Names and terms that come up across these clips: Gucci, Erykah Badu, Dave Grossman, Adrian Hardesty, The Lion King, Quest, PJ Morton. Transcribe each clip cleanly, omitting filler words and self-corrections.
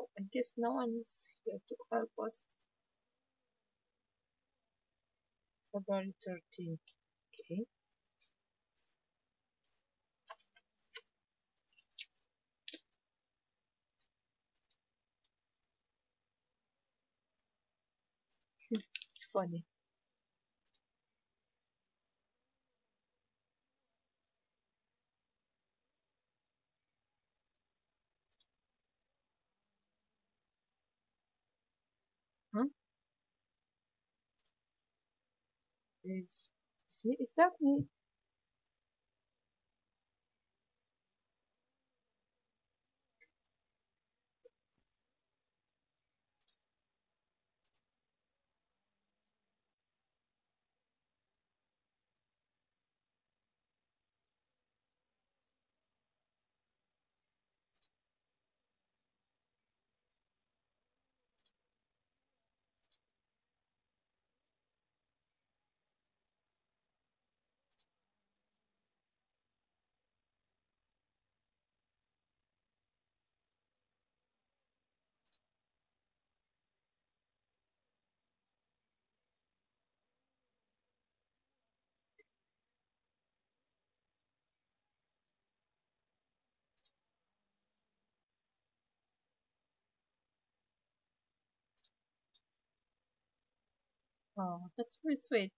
Oh, I guess no one is here to help us. February 13th. Okay. It's funny. Is that me? Oh, that's pretty sweet.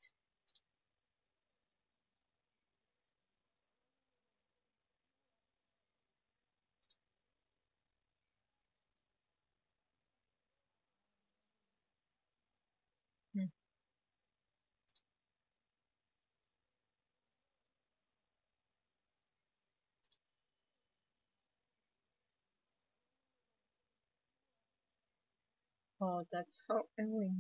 Oh, that's how I went.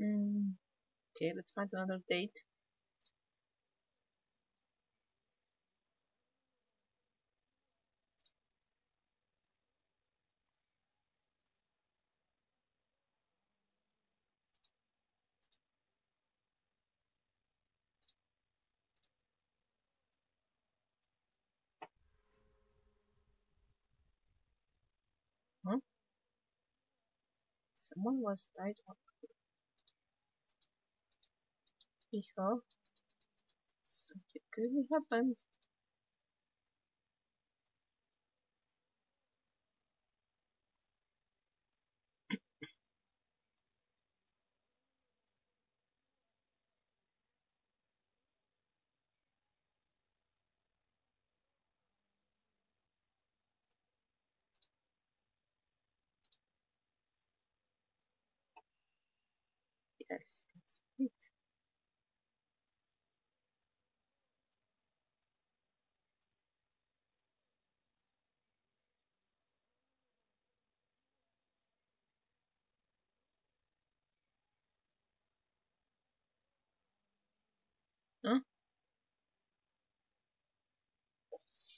Okay, let's find another date. Someone was tied up. I hope something really happened. Yes, that's it.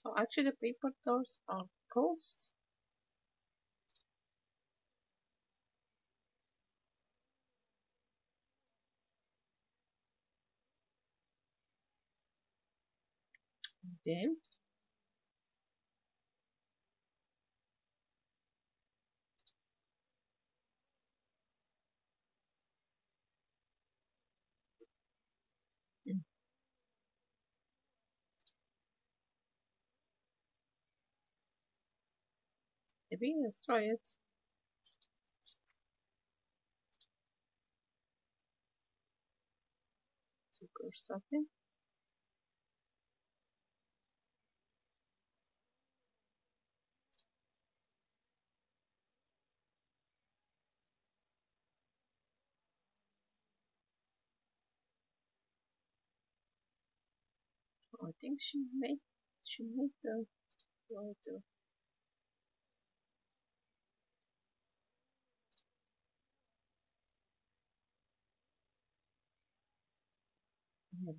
So actually the paper doors are closed. Okay. Maybe let's try it. So go starting. Oh, I think she made the water.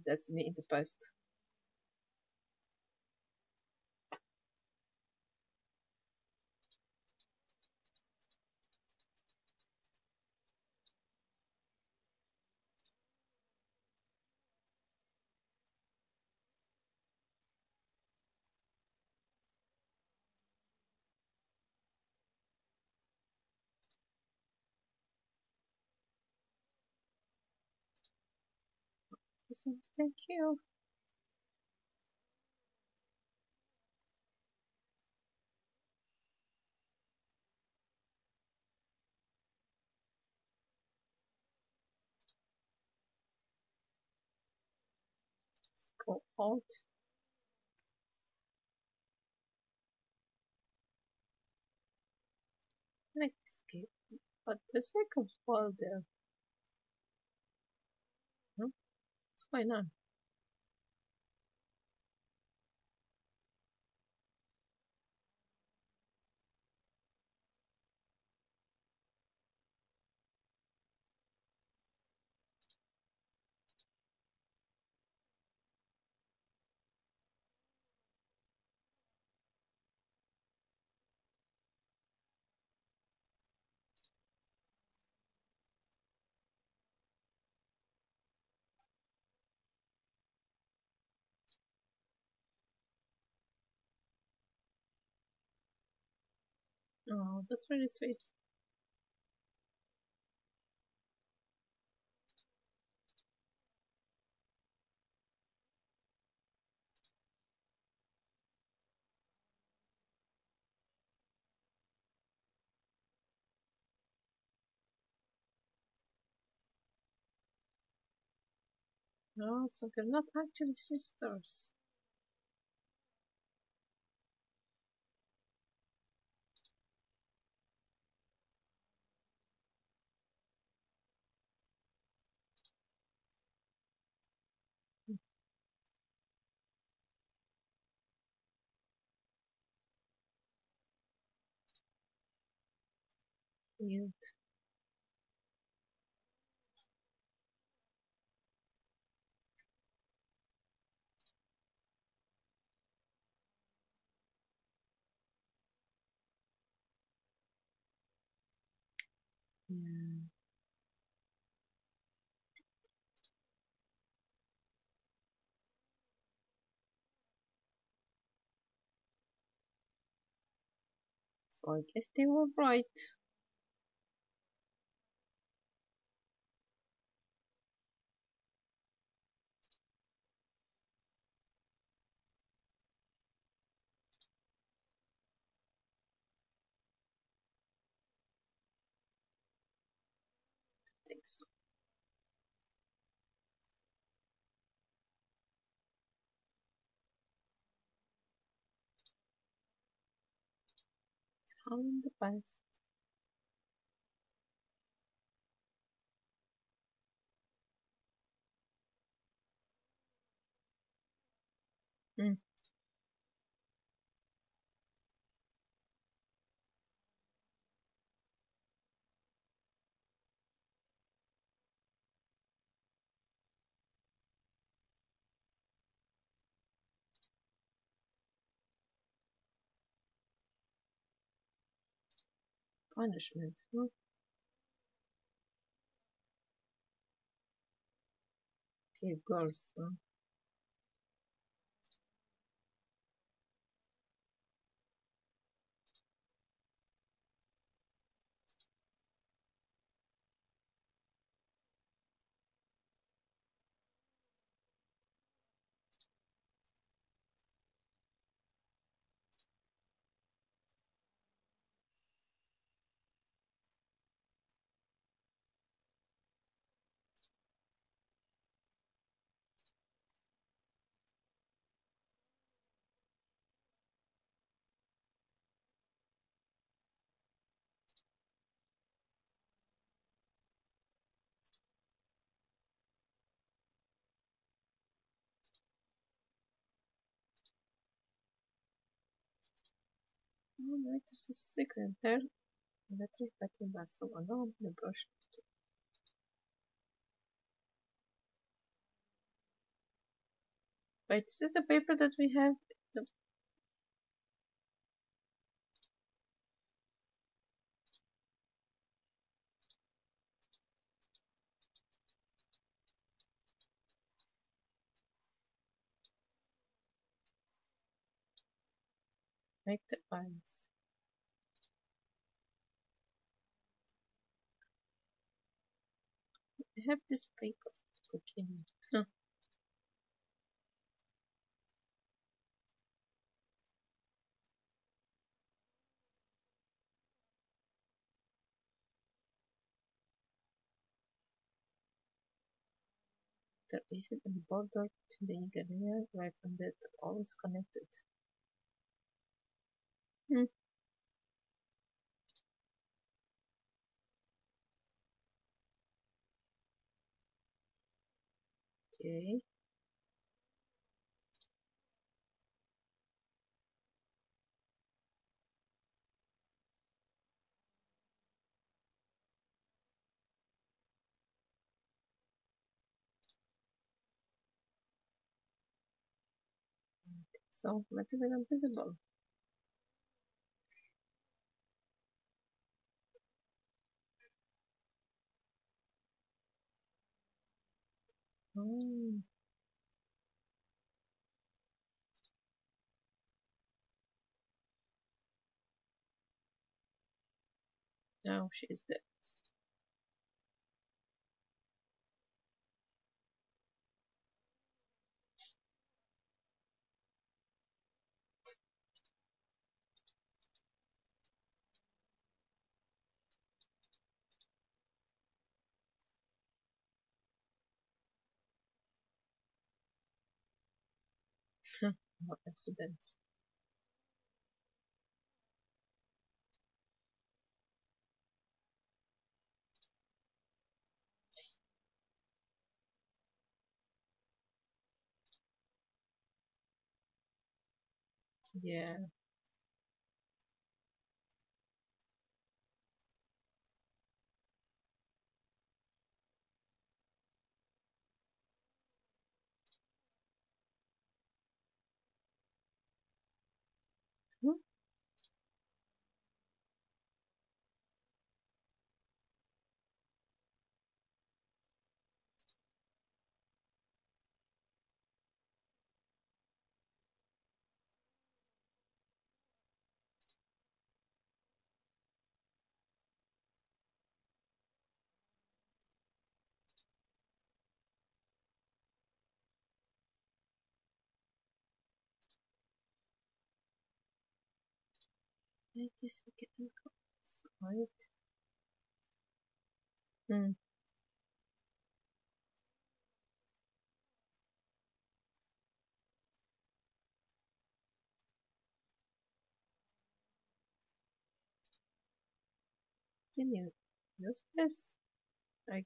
That's me in the past. Thank you. Let's go out. Let's escape. But the second folder. Why not? Oh, that's really sweet. No, so they're not actually sisters. Mute. Yeah. So I guess they were right. So. It's all in the past. Mm. Punishment, huh? Dave Grossman. Letters is sick and her letter pattern vessel along the brush. Wait, this is the paper that we have. Make the lines. I have this paper for cooking. Huh. There isn't a border to the interior right from that all is connected. Okay. So material visible. Oh. Now she is dead. More accidents. Yeah. I guess we can go outside. Can you use this? Right.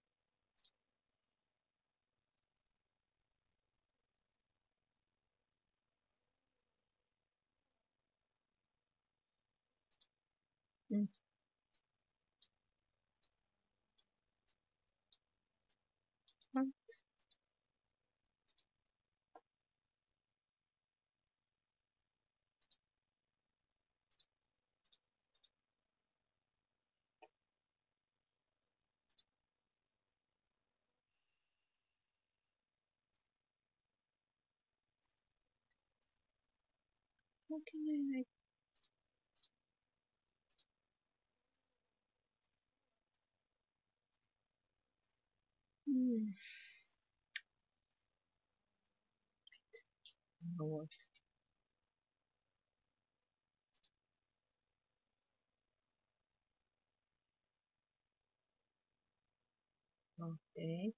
How can I make? What? Okay.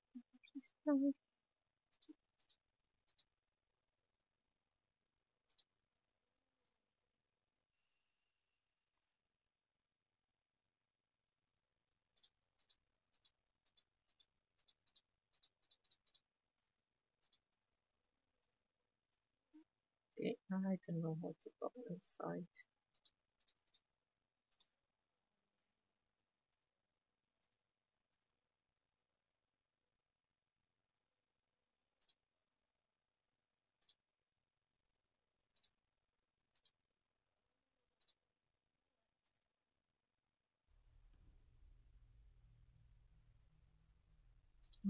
Stomach. Okay, I don't know what to put inside.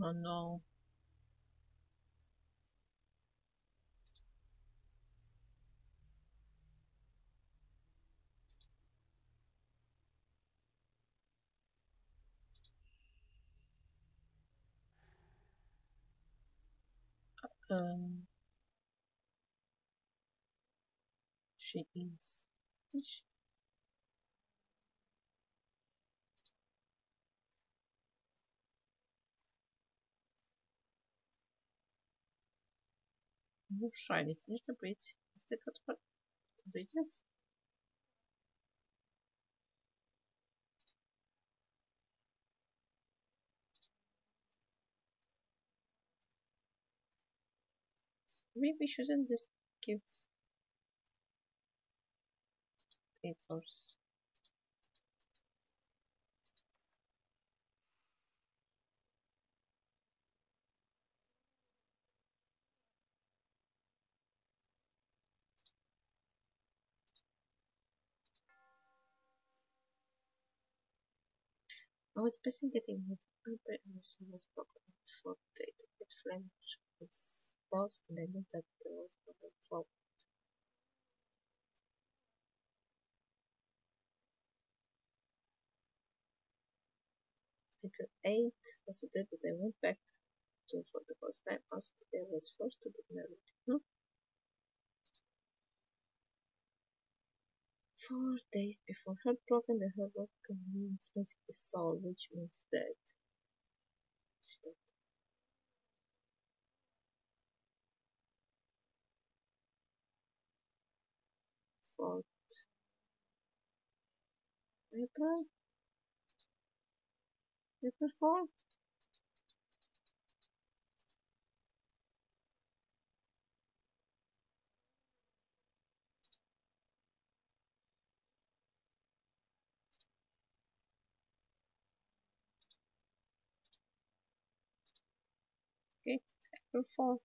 Oh no. She is. We'll shine it a little bit. Is the cut part the biggest? So maybe we shouldn't just give papers. I was busy getting with the paper and the sun was broken for the date. The flange was lost and I knew that there was no way forward. Figure 8 was the date that I went back to for the first time after I was forced to get married. Hmm? 4 days before heartbroken, the heartbroken means missing the soul, which means dead. Fourth April? April 4th? Okay, it's April 4th.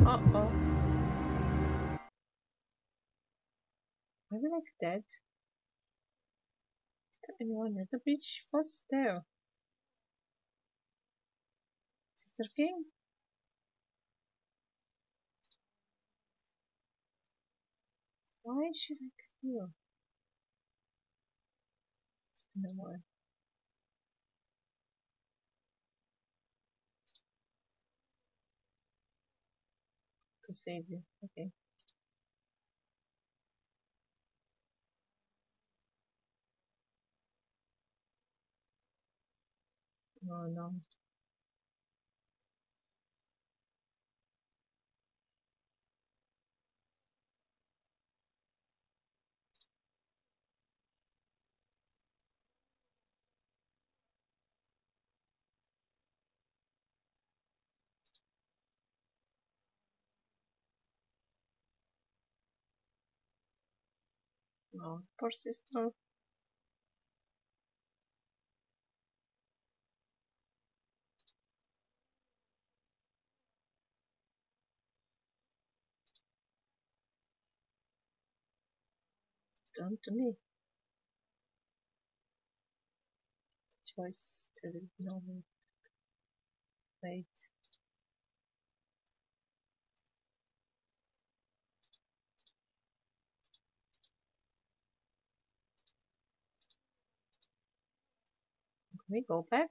Uh-oh. Maybe like that. Is there anyone at the beach? What's there? Sister King? Why is she like here? It's been a while. To save you, okay. Oh no. outdoor system. Come to me. Choice still no me. Wait. Can we go back?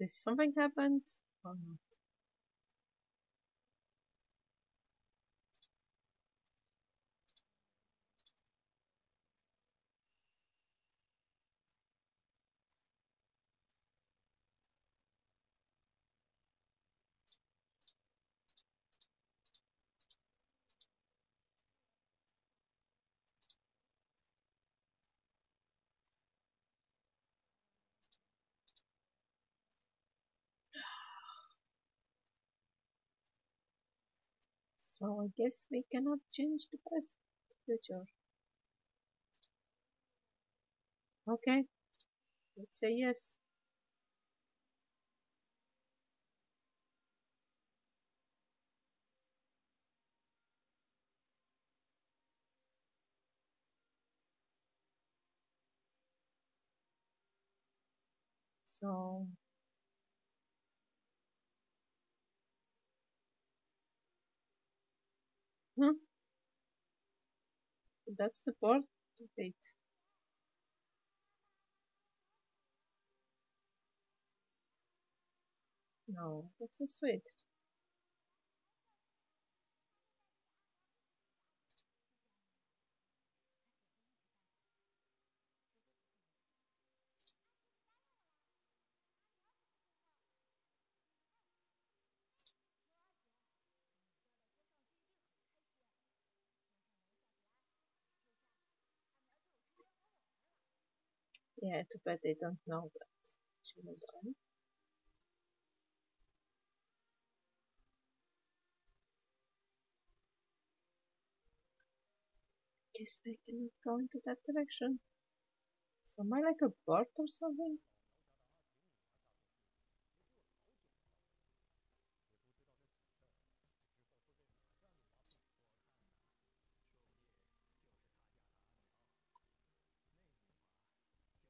Is something happened or not? So I guess we cannot change the past to future. Okay, let's say yes. So huh? That's the part of it. No, that's so sweet. Yeah, too bad they don't know that she will die. Guess I cannot go into that direction. So am I like a bird or something?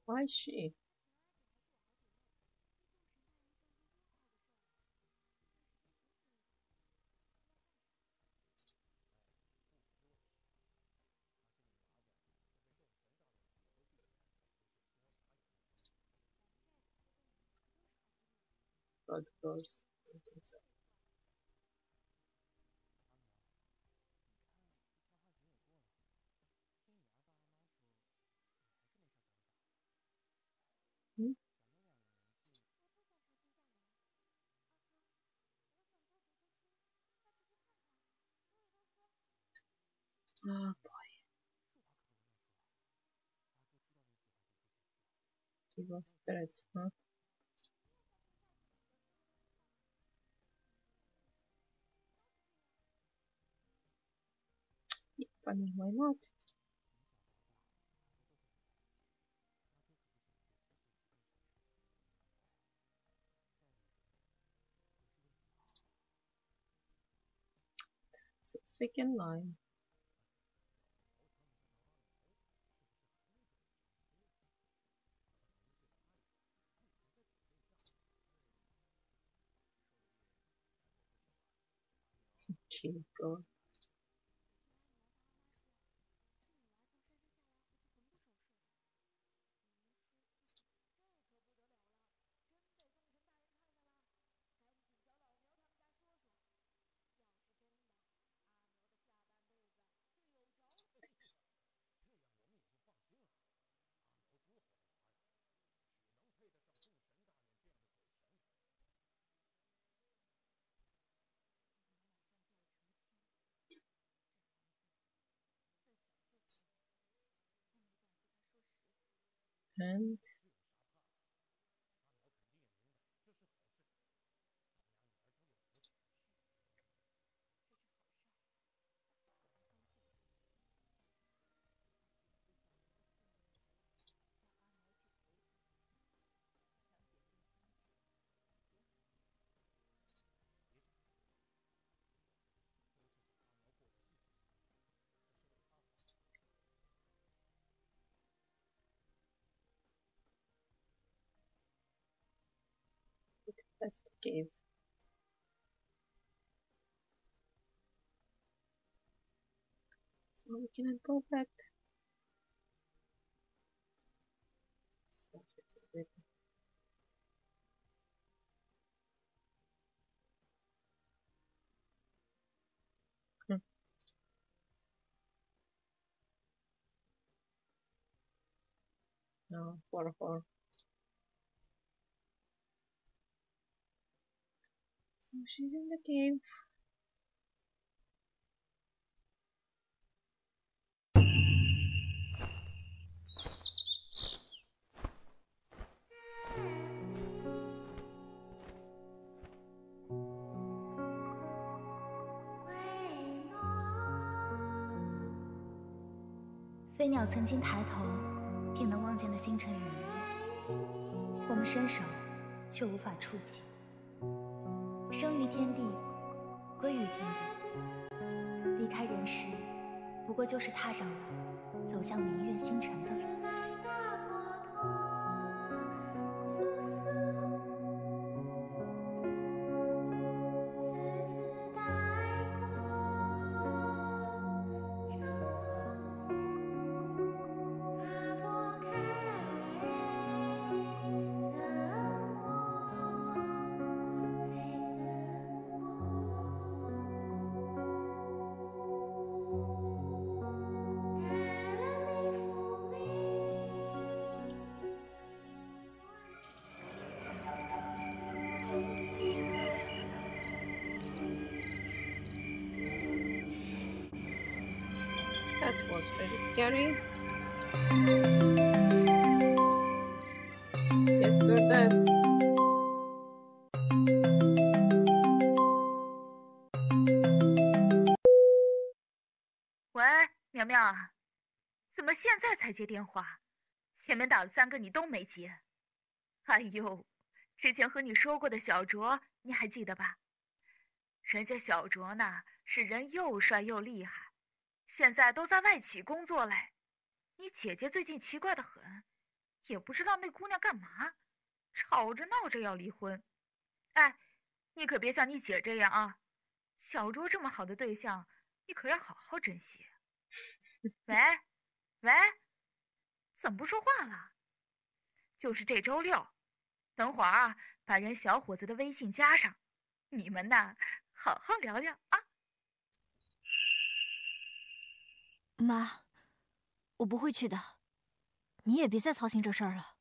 Why she? Of course. Oh boy. Evil spirits, huh? Yep, I mean, why not? That's a freaking line. Go. And it has to give. So we cannot go back. No, 4-4. So she's in the cave.飞鸟曾经抬头，便能望见的星辰与日月，我们伸手却无法触及。生于天地，归于天地，离开人世，不过就是踏上了走向明月星辰的路。That was very scary. Yes, we're dead.喂，苗苗啊，怎么现在才接电话？前面打了3个你都没接。哎呦，之前和你说过的小卓，你还记得吧？人家小卓呢，是人又帅又厉害。 现在都在外企工作嘞，你姐姐最近奇怪的很，也不知道那姑娘干嘛，吵着闹着要离婚。哎，你可别像你姐这样啊，小卓这么好的对象，你可要好好珍惜。喂，喂，怎么不说话了？就是这周六，等会儿啊，把人小伙子的微信加上，你们呐，好好聊聊啊。 妈，我不会去的，你也别再操心这事儿了。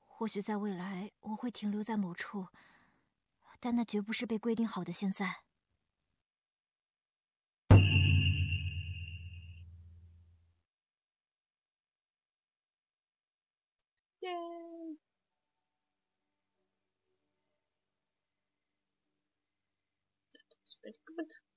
或许在未来我会停留在某处，但那绝不是被规定好的现在。耶！That was very good.